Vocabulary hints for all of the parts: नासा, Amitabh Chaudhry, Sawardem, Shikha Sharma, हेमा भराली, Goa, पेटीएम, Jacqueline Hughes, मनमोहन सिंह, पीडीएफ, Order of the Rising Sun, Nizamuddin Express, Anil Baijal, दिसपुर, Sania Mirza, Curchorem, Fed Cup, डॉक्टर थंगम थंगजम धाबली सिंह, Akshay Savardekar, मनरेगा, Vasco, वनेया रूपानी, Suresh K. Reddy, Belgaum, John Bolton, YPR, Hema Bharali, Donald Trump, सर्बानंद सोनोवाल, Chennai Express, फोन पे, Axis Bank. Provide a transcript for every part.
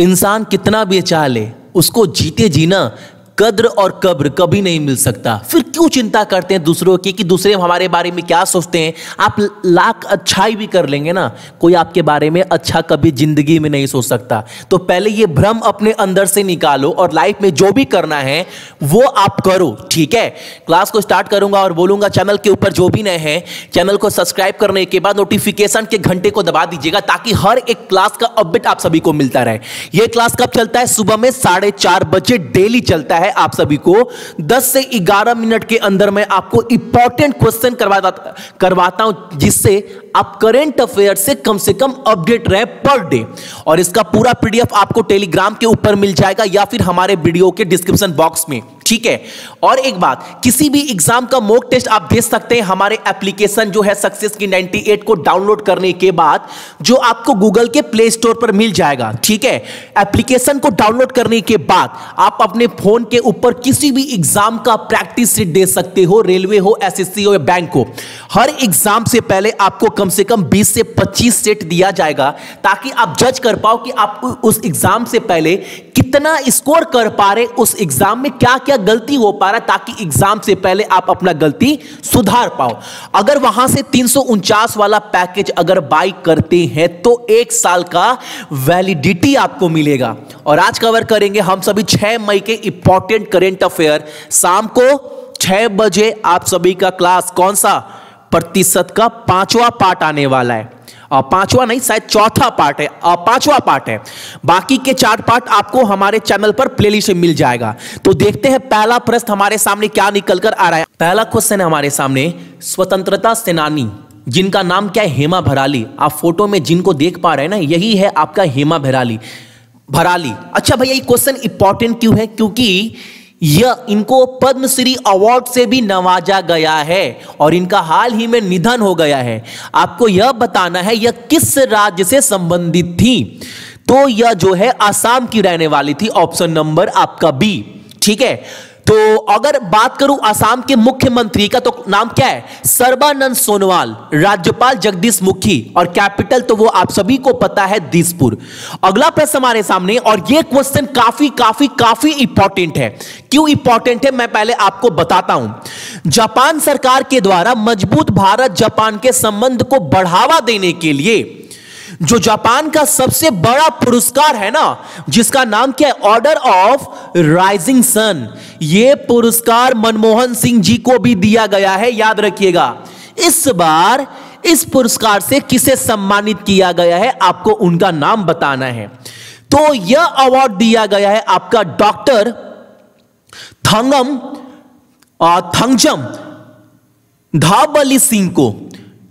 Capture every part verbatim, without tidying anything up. इंसान कितना भी चाह ले उसको जीते जीना कद्र और कब्र कभी नहीं मिल सकता। फिर क्यों चिंता करते हैं दूसरों की कि दूसरे हमारे बारे में क्या सोचते हैं। आप लाख अच्छाई भी कर लेंगे ना, कोई आपके बारे में अच्छा कभी जिंदगी में नहीं सोच सकता। तो पहले ये भ्रम अपने अंदर से निकालो और लाइफ में जो भी करना है वो आप करो, ठीक है। क्लास को स्टार्ट करूंगा और बोलूंगा चैनल के ऊपर जो भी नए हैं चैनल को सब्सक्राइब करने के बाद नोटिफिकेशन के घंटे को दबा दीजिएगा ताकि हर एक क्लास का अपडेट आप सभी को मिलता रहे। यह क्लास कब चलता है? सुबह में साढ़े चार बजे डेली चलता है। आप सभी को दस से ग्यारह मिनट के अंदर मैं आपको इंपॉर्टेंट क्वेश्चन करवाता करवाता हूं जिससे आप करंट अफेयर से कम से कम अपडेट रहे पर डे। और इसका पूरा पीडीएफ आपको टेलीग्राम के ऊपर मिल जाएगा या फिर हमारे वीडियो के डिस्क्रिप्शन बॉक्स में, ठीक है। और एक बात, किसी भी एग्जाम का मॉक टेस्ट आप भेज सकते हैं। हमारे एप्लीकेशन जो है सक्सेस की अट्ठानवे को डाउनलोड करने के बाद जो आपको गूगल के प्ले स्टोर पर मिल जाएगा, ठीक है। एप्लीकेशन को डाउनलोड करने के बाद आप अपने फोन के ऊपर किसी भी एग्जाम का प्रैक्टिस सीट दे सकते हो, रेलवे हो, एसएससी हो या बैंक हो। हर एग्जाम से पहले आपको कम से कम बीस से पच्चीस सेट दिया जाएगा ताकि आप जज कर पाओ कि आप उस एग्जाम से पहले कितना स्कोर कर पा रहे, उस एग्जाम में क्या क्या गलती हो पा रहा, ताकि एग्जाम से पहले आप अपना गलती सुधार पाओ। अगर वहां से तीन सौ उनचास वाला पैकेज अगर बाय करते हैं तो एक साल का वैलिडिटी आपको मिलेगा। और आज कवर करेंगे हम सभी छह मई के इंपॉर्टेंट करेंट अफेयर। शाम को छह बजे आप सभी का क्लास कौन सा प्रतिशत का पांचवा पार्ट आने वाला है। पांचवा नहीं, शायद चौथा पार्ट है, पांचवा पार्ट है। बाकी के चार पार्ट आपको हमारे चैनल पर प्लेलिस्ट मिल जाएगा। तो देखते हैं पहला प्रश्न हमारे सामने क्या निकल कर आ रहा है। पहला क्वेश्चन है हमारे सामने, स्वतंत्रता सेनानी जिनका नाम क्या है? हेमा भराली। आप फोटो में जिनको देख पा रहे हैं ना, यही है आपका हेमा भराली भराली अच्छा भैया, ये क्वेश्चन इंपॉर्टेंट क्यों है? क्योंकि यह इनको पद्मश्री अवार्ड से भी नवाजा गया है और इनका हाल ही में निधन हो गया है। आपको यह बताना है यह किस राज्य से संबंधित थी। तो यह जो है आसाम की रहने वाली थी, ऑप्शन नंबर आपका बी, ठीक है। तो अगर बात करूं आसाम के मुख्यमंत्री का तो नाम क्या है? सर्बानंद सोनोवाल। राज्यपाल जगदीश मुखी। और कैपिटल तो वो आप सभी को पता है, दिसपुर। अगला प्रश्न हमारे सामने, और ये क्वेश्चन काफी काफी काफी इंपॉर्टेंट है। क्यों इंपॉर्टेंट है मैं पहले आपको बताता हूं। जापान सरकार के द्वारा मजबूत भारत जापान के संबंध को बढ़ावा देने के लिए जो जापान का सबसे बड़ा पुरस्कार है ना, जिसका नाम क्या है? Order of rising sun. यह पुरस्कार मनमोहन सिंह जी को भी दिया गया है, याद रखिएगा। इस बार इस पुरस्कार से किसे सम्मानित किया गया है आपको उनका नाम बताना है। तो यह अवार्ड दिया गया है आपका डॉक्टर थंगम थंगजम धाबली सिंह को।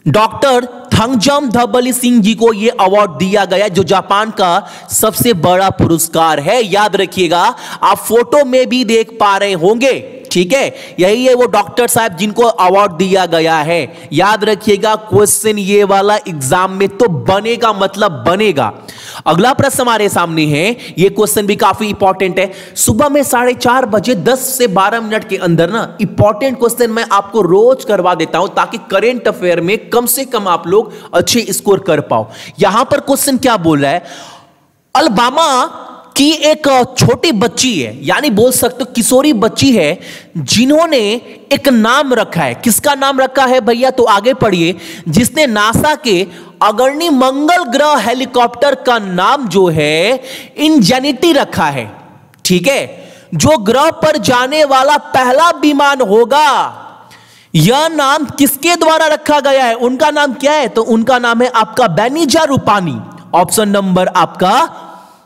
डॉक्टर थंगजम थबली सिंह जी को यह अवार्ड दिया गया जो जापान का सबसे बड़ा पुरस्कार है, याद रखिएगा। आप फोटो में भी देख पा रहे होंगे, ठीक है। यही है वो डॉक्टर साहब जिनको अवार्ड दिया गया है, याद रखिएगा। क्वेश्चन ये वाला एग्जाम में तो बनेगा, मतलब बनेगा। अगला प्रश्न हमारे सामने है, ये क्वेश्चन भी काफी इंपॉर्टेंट है। सुबह में साढ़े चार बजे दस से बारह मिनट के अंदर ना इंपॉर्टेंट क्वेश्चन मैं आपको रोज करवा देता हूं ताकि करेंट अफेयर में कम से कम आप लोग अच्छे स्कोर कर पाओ। यहां पर क्वेश्चन क्या बोल रहा है? अलबामा कि एक छोटी बच्ची है, यानी बोल सकते हो किशोरी बच्ची है, जिन्होंने एक नाम रखा है। किसका नाम रखा है भैया? तो आगे पढ़िए। जिसने नासा के अग्रणी मंगल ग्रह हेलीकॉप्टर का नाम जो है इंजेनिटी रखा है, ठीक है। जो ग्रह पर जाने वाला पहला विमान होगा। यह नाम किसके द्वारा रखा गया है? उनका नाम क्या है? तो उनका नाम है आपका वनेया रूपानी, ऑप्शन नंबर आपका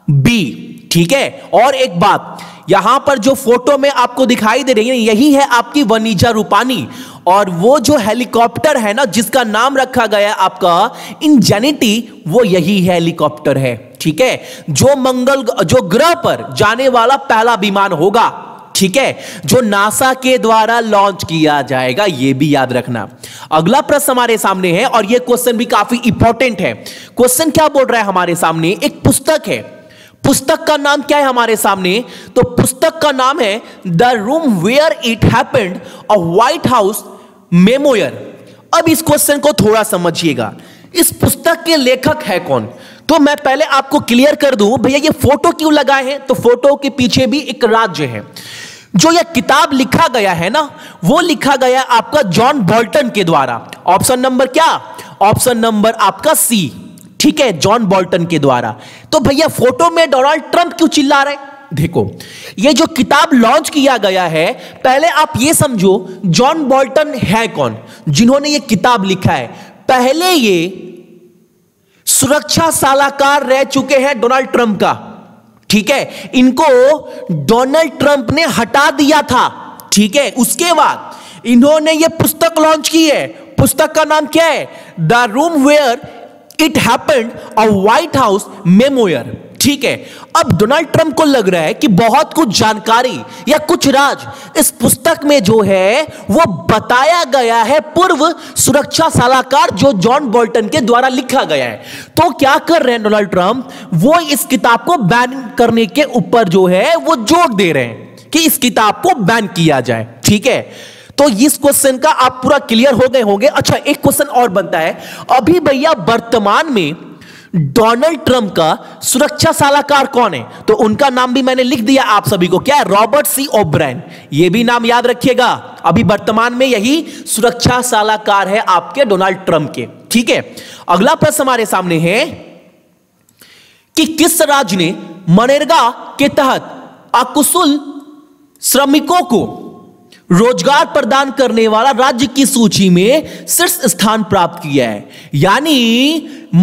बी, ठीक है। और एक बात, यहां पर जो फोटो में आपको दिखाई दे रही है यही है आपकी वनेया रूपानी। और वो जो हेलीकॉप्टर है ना जिसका नाम रखा गया है आपका इंजेनिटी, वो यही हेलीकॉप्टर है, ठीक है। जो मंगल जो ग्रह पर जाने वाला पहला विमान होगा, ठीक है, जो नासा के द्वारा लॉन्च किया जाएगा, यह भी याद रखना। अगला प्रश्न हमारे सामने है और यह क्वेश्चन भी काफी इंपॉर्टेंट है। क्वेश्चन क्या बोल रहा है हमारे सामने? एक पुस्तक है, पुस्तक का नाम क्या है हमारे सामने? तो पुस्तक का नाम है the room where it happened, a White House memoir. अब इस क्वेश्चन को थोड़ा समझिएगा, इस पुस्तक के लेखक है कौन? तो मैं पहले आपको क्लियर कर दूं, भैया ये फोटो क्यों लगाए हैं, तो फोटो के पीछे भी एक राज्य है। जो यह किताब लिखा गया है ना, वो लिखा गया आपका जॉन बोल्टन के द्वारा। ऑप्शन नंबर क्या? ऑप्शन नंबर आपका सी, ठीक है, जॉन बोल्टन के द्वारा। तो भैया फोटो में डोनाल्ड ट्रंप क्यों चिल्ला रहे? देखो, ये जो किताब लॉन्च किया गया है, पहले आप ये समझो जॉन बोल्टन है कौन, जिन्होंने ये किताब लिखा है। पहले ये सुरक्षा सलाहकार रह चुके हैं डोनाल्ड ट्रंप का, ठीक है, इनको डोनाल्ड ट्रंप ने हटा दिया था, ठीक है। उसके बाद इन्होंने ये पुस्तक लॉन्च की है। पुस्तक का नाम क्या है? The room where it happened, a White House memoir, ठीक है। अब डोनाल्ड ट्रंप को लग रहा है कि बहुत कुछ जानकारी या कुछ राज इस पुस्तक में जो है वो बताया गया है पूर्व सुरक्षा सलाहकार जो जॉन बोल्टन के द्वारा लिखा गया है। तो क्या कर रहे हैं डोनाल्ड ट्रंप, वो इस किताब को बैन करने के ऊपर जो है वो जोर दे रहे हैं कि इस किताब को बैन किया जाए, ठीक है। तो इस क्वेश्चन का आप पूरा क्लियर हो गए होंगे। अच्छा, एक क्वेश्चन और बनता है। अभी भैया वर्तमान में डोनाल्ड ट्रंप का सुरक्षा सलाहकार कौन है, तो उनका नाम भी मैंने लिख दिया आप सभी को, क्या है? Robert C O'Brien. यह भी नाम याद रखिएगा, अभी वर्तमान में यही सुरक्षा सलाहकार है आपके डोनाल्ड ट्रंप के, ठीक है। अगला प्रश्न हमारे सामने है कि किस राज्य ने मनरेगा के तहत अकुशल श्रमिकों को रोजगार प्रदान करने वाला राज्य की सूची में शीर्ष स्थान प्राप्त किया है। यानी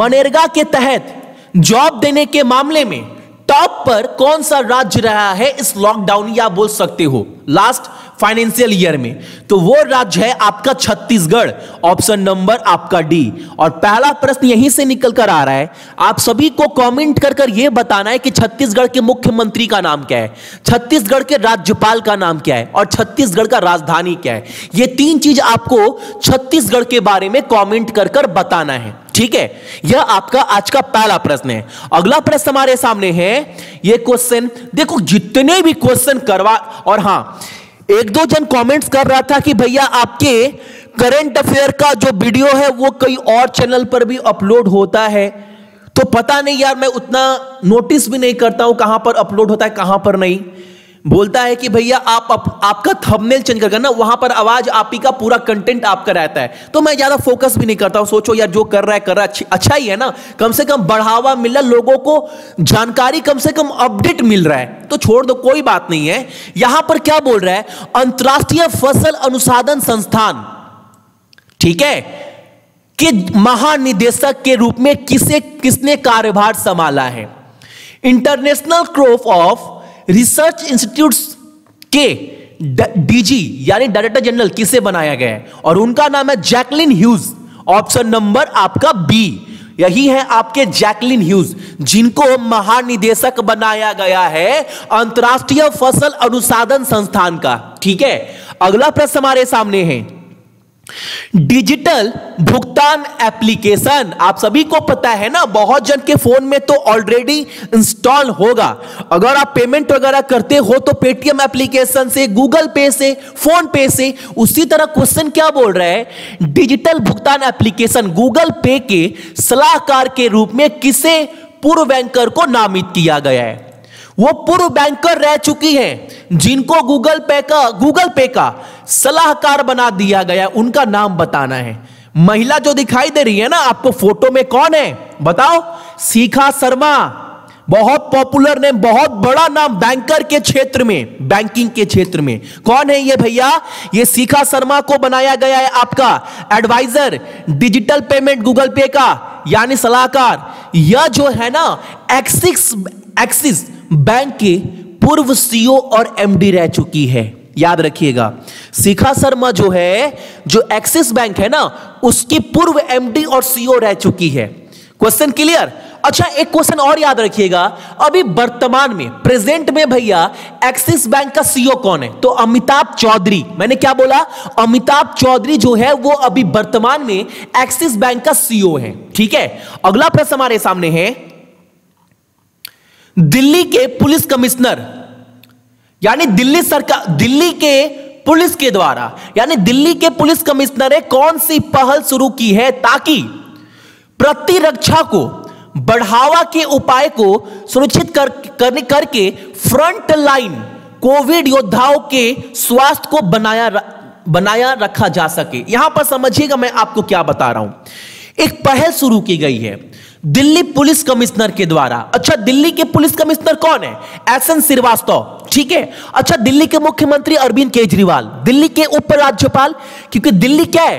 मनरेगा के तहत जॉब देने के मामले में टॉप पर कौन सा राज्य रहा है इस लॉकडाउन या बोल सकते हो लास्ट फाइनेंशियल ईयर में, तो वो राज्य है आपका छत्तीसगढ़। ऑप्शन नंबर आपका डी। और पहला प्रश्न यहीं से निकल कर आ रहा है। आप सभी को कमेंट कर कर ये बताना है कि छत्तीसगढ़ के मुख्यमंत्री का नाम क्या है, छत्तीसगढ़ के राज्यपाल का नाम क्या है और छत्तीसगढ़ का राजधानी क्या है। ये तीन चीज आपको छत्तीसगढ़ के बारे में कमेंट कर कर बताना है, ठीक है। यह आपका आज का पहला प्रश्न है। अगला प्रश्न हमारे सामने है, यह क्वेश्चन देखो, जितने भी क्वेश्चन करवा, और हां एक दो जन कमेंट्स कर रहा था कि भैया आपके करंट अफेयर का जो वीडियो है वो कई और चैनल पर भी अपलोड होता है, तो पता नहीं यार मैं उतना नोटिस भी नहीं करता हूं कहां पर अपलोड होता है कहां पर नहीं। बोलता है कि भैया आप, आप आपका थंबनेल चेंज करके ना, वहां पर आवाज आप ही का पूरा कंटेंट आपका रहता है, तो मैं ज्यादा फोकस भी नहीं करता हूं। सोचो यार जो कर रहा है कर रहा है अच्छा ही है ना, कम से कम बढ़ावा मिल रहा है, लोगों को जानकारी कम से कम अपडेट मिल रहा है, तो छोड़ दो कोई बात नहीं है। यहां पर क्या बोल रहा है, अंतरराष्ट्रीय फसल अनुसंधान संस्थान, ठीक है, कि महानिदेशक के रूप में किसे किसने कार्यभार संभाला है। International crop of research institute के डीजी यानी डायरेक्टर जनरल किसे बनाया गया है, और उनका नाम है जैकलिन ह्यूज। ऑप्शन नंबर आपका बी, यही है आपके जैकलिन ह्यूज, जिनको महानिदेशक बनाया गया है अंतरराष्ट्रीय फसल अनुसंधान संस्थान का, ठीक है। अगला प्रश्न हमारे सामने है डिजिटल भुगतान एप्लीकेशन। आप सभी को पता है ना, बहुत जन के फोन में तो ऑलरेडी इंस्टॉल होगा। अगर आप पेमेंट वगैरह करते हो तो पेटीएम एप्लीकेशन से, गूगल पे से, फोन पे से। उसी तरह क्वेश्चन क्या बोल रहा है, डिजिटल भुगतान एप्लीकेशन गूगल पे के सलाहकार के रूप में किसे पूर्व बैंकर को नामित किया गया है। वो पूर्व बैंकर रह चुकी हैं जिनको गूगल पे का गूगल पे का सलाहकार बना दिया गया, उनका नाम बताना है। महिला जो दिखाई दे रही है ना आपको फोटो में, कौन है बताओ? शिखा शर्मा, बहुत पॉपुलर नेम, बहुत बड़ा नाम बैंकर के क्षेत्र में, बैंकिंग के क्षेत्र में। कौन है ये भैया? ये शिखा शर्मा को बनाया गया है आपका एडवाइजर डिजिटल पेमेंट गूगल पे का, यानी सलाहकार। यह जो है ना एक्सिस एक्सिस बैंक के पूर्व सीईओ और एमडी रह चुकी है, याद रखिएगा। शिखा शर्मा जो है, जो एक्सिस बैंक है ना, उसकी पूर्व एमडी और सीईओ रह चुकी है। Question clear. अच्छा, एक क्वेश्चन और याद रखिएगा, अभी वर्तमान में प्रेजेंट में भैया एक्सिस बैंक का सीईओ कौन है, तो अमिताभ चौधरी। मैंने क्या बोला? अमिताभ चौधरी जो है वो अभी वर्तमान में एक्सिस बैंक का सीईओ है, ठीक है। अगला प्रश्न हमारे सामने है, दिल्ली के पुलिस कमिश्नर यानी दिल्ली सरकार, दिल्ली के पुलिस के द्वारा यानी दिल्ली के पुलिस कमिश्नर ने कौन सी पहल शुरू की है ताकि प्रतिरक्षा को बढ़ावा के उपाय को सुनिश्चित कर, कर, करके फ्रंट लाइन कोविड योद्धाओं के स्वास्थ्य को बनाया बनाया रखा जा सके। यहां पर समझिएगा मैं आपको क्या बता रहा हूं। एक पहल शुरू की गई है दिल्ली पुलिस कमिश्नर के द्वारा। अच्छा, दिल्ली के पुलिस कमिश्नर कौन है? एस एन श्रीवास्तव, ठीक है। अच्छा, दिल्ली के मुख्यमंत्री अरविंद केजरीवाल, दिल्ली के उपराज्यपाल, क्योंकि दिल्ली क्या है,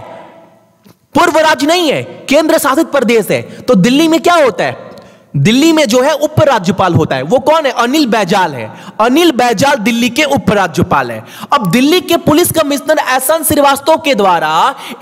पूर्व राज्य नहीं है, केंद्र शासित प्रदेश है, तो दिल्ली में क्या होता है, दिल्ली में जो है उपराज्यपाल होता है, वो कौन है, अनिल बैजाल है। अनिल बैजाल दिल्ली के उपराज्यपाल है। अब दिल्ली के police commissioner S N Srivastava के द्वारा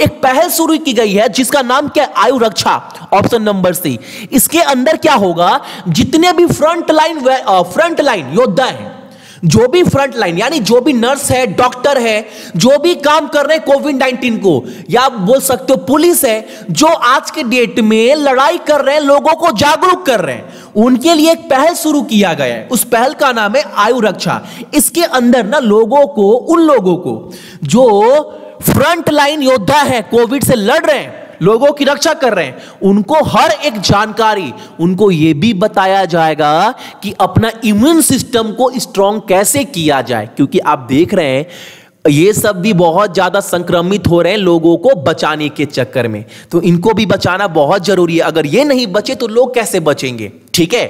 एक पहल शुरू की गई है जिसका नाम क्या है, आयु रक्षा, ऑप्शन नंबर सी। इसके अंदर क्या होगा, जितने भी फ्रंट लाइन फ्रंट लाइन योद्धा है, जो भी फ्रंट लाइन यानी जो भी नर्स है, डॉक्टर है, जो भी काम कर रहे हैं कोविड नाइन्टीन को, या आप बोल सकते हो पुलिस है, जो आज के डेट में लड़ाई कर रहे हैं, लोगों को जागरूक कर रहे हैं, उनके लिए एक पहल शुरू किया गया है। उस पहल का नाम है आयु रक्षा। इसके अंदर ना लोगों को, उन लोगों को जो फ्रंट लाइन योद्धा है, कोविड से लड़ रहे हैं, लोगों की रक्षा कर रहे हैं, उनको हर एक जानकारी, उनको यह भी बताया जाएगा कि अपना इम्यून सिस्टम को स्ट्रांग कैसे किया जाए, क्योंकि आप देख रहे हैं ये सब भी बहुत ज्यादा संक्रमित हो रहे हैं लोगों को बचाने के चक्कर में, तो इनको भी बचाना बहुत जरूरी है। अगर ये नहीं बचे तो लोग कैसे बचेंगे, ठीक है।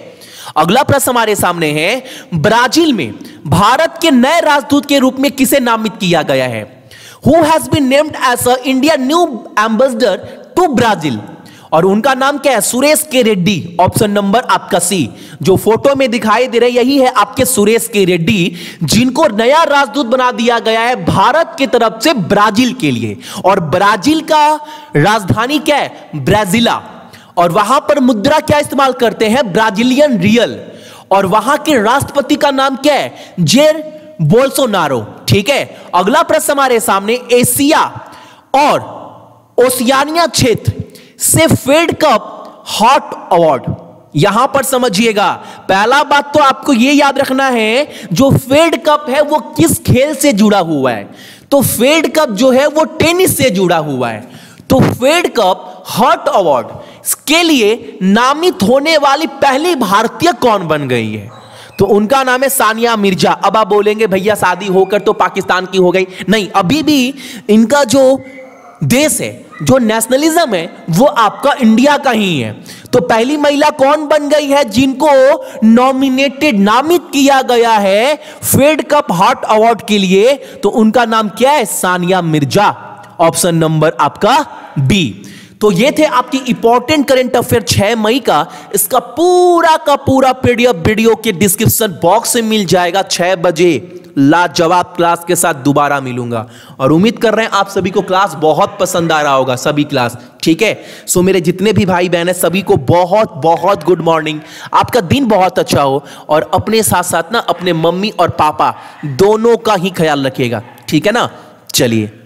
अगला प्रश्न हमारे सामने है, ब्राजील में भारत के नए राजदूत के रूप में किसे नामित किया गया है? Who has been named as a India new ambassador to Brazil? और उनका नाम क्या है, सुरेश के रेड्डी, ऑप्शन नंबर आपका सी। जो फोटो में दिखाई दे रहे यही है आपके सुरेश के रेड्डी, जिनको नया राजदूत बना दिया गया है भारत की तरफ से ब्राजील के लिए। और ब्राजील का राजधानी क्या है, ब्राजिला, और वहां पर मुद्रा क्या इस्तेमाल करते हैं, ब्राजीलियन रियल, और वहां के राष्ट्रपति का नाम क्या है, जेर बोल्सोनारो, ठीक है। अगला प्रश्न हमारे सामने, एशिया और ओशियानिया क्षेत्र से फेड कप हॉट अवार्ड। यहां पर समझिएगा, पहला बात तो आपको यह याद रखना है जो फेड कप है वो किस खेल से जुड़ा हुआ है, तो फेड कप जो है वो टेनिस से जुड़ा हुआ है। तो फेड कप हॉट अवार्ड के लिए नामित होने वाली पहली भारतीय कौन बन गई है, तो उनका नाम है सानिया मिर्जा। अब आप बोलेंगे भैया शादी होकर तो पाकिस्तान की हो गई, नहीं, अभी भी इनका जो देश है, जो नेशनलिज्म है, वो आपका इंडिया का ही है। तो पहली महिला कौन बन गई है जिनको नॉमिनेटेड नामित किया गया है फेड कप हॉट अवार्ड के लिए, तो उनका नाम क्या है, सानिया मिर्जा, ऑप्शन नंबर आपका बी। तो ये थे आपकी इंपॉर्टेंट करंट अफेयर छह मई का। इसका पूरा का पूरा पीडीएफ वीडियो के डिस्क्रिप्शन बॉक्स में मिल जाएगा। छह बजे लाजवाब क्लास के साथ दोबारा मिलूंगा, और उम्मीद कर रहे हैं आप सभी को क्लास बहुत पसंद आ रहा होगा, सभी क्लास, ठीक है। सो मेरे जितने भी भाई बहन हैं सभी को बहुत बहुत गुड मॉर्निंग, आपका दिन बहुत अच्छा हो, और अपने साथ साथ ना अपने मम्मी और पापा दोनों का ही ख्याल रखिएगा, ठीक है ना। चलिए।